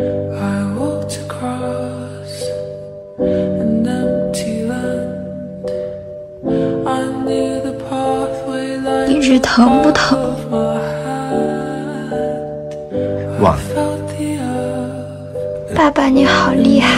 I walked across an empty land. I knew the pathway like the top of my head. I felt the earth. 爸爸，你好厉害。